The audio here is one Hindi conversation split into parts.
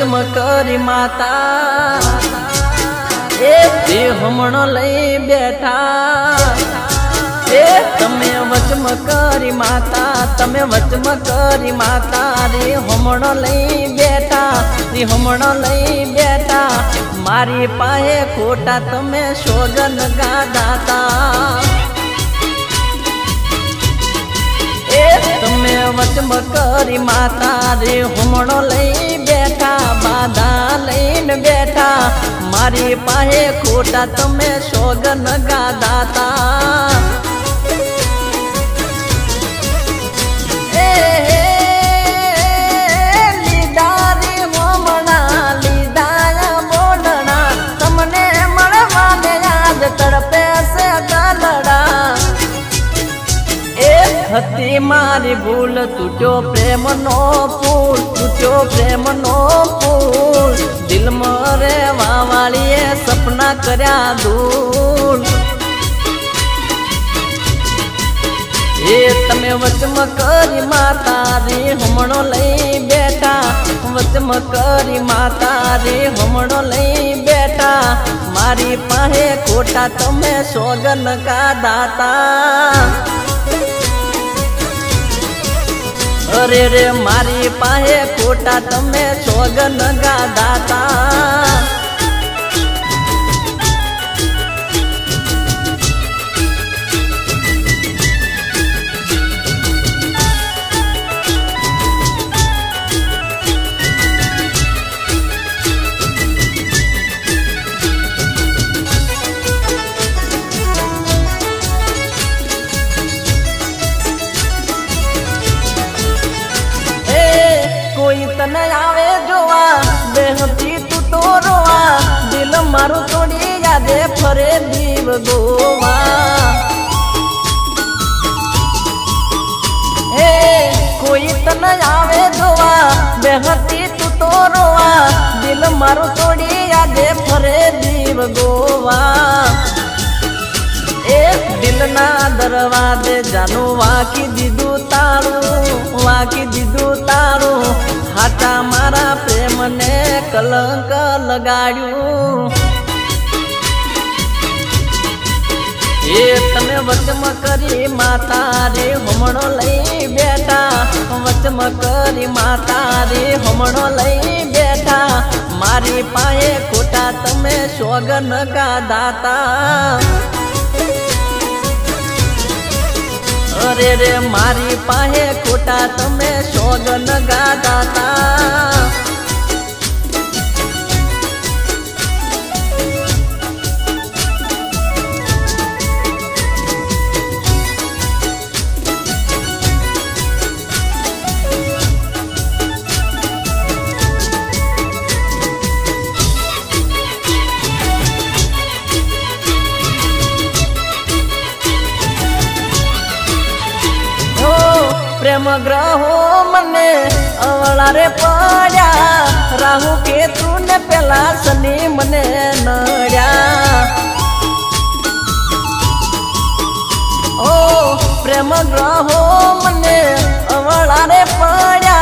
चमकरी माता ए ते हमणो लई बैठा ए तमे वचमकरी माता तमे वचमकरी माता रे हमणो लई बैठा रे हमणो लई बैठा मारी पाए खोटा तमे सोगन गादाता तमे वचमकरी माता रे हमणो लई बैठा बाधा लईन बैठा मारी पाहे खोटा तमे सोगन गादाता हती मारी भूल टूट्यो प्रेम नो फूल दिल मोरे वावाली सपना कर्या दूर ए तमे वचमकरी माता रे हमणो लई बैठा वचमकरी माता रे हमणो लई बैठा मारी पाहे खोटा तमे सोगन का दाता अरे रे मारी पाहे खोटा तमे सोगन गादाता तने आवे जोवा बेहती तू तो रोवा दिल मारू थोड़ी यादे फरे दीव गोवा हे कोई तने आवे जोवा बेहती तू तो रोवा दिल मारू थोड़ी यादे फरे दीव गोवा दिल ना दरवाजे जानो वाकी दीदू तारू हाटा मारा प्रेम ने कलंक लगाड्यू ए तमे वचमकरी माता रे हमणो लई बैठा वचमकरी माता रे हमणो लई बैठा मारी पाए खोटा तमे सोगन गादाता अरे रे मारी पाहे खोटा तमे सोगन गादाता प्रेम ग्रहो मने अवलारे पड़ा राहु के तूने पेला सनी मने नड्या ओ प्रेम ग्रहो मने अवलारे पड़ा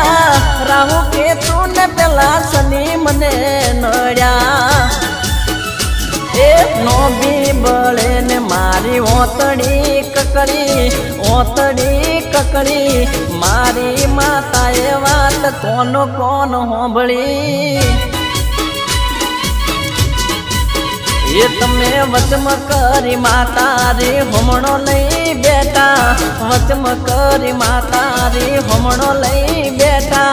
राहु के तूने पेला सनी मने नड्या नो भी बड़े ने मारी ओतड़ी ककड़ी मारी माता ये बात कौन कौन होंबड़ी ये तमे वचमकरी माता रे हमणो लई बैठा वचमकरी माता रे हमणो लई बैठा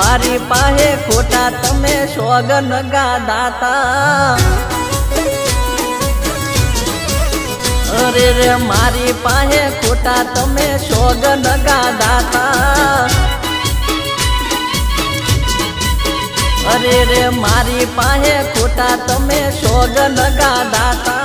मारी पाहे खोटा तमे सोगन गादाता अरे रे मारी पाहे खोटा तमे सोगन गादाता अरे रे मारी पाहे खोटा तमे सोगन गादाता।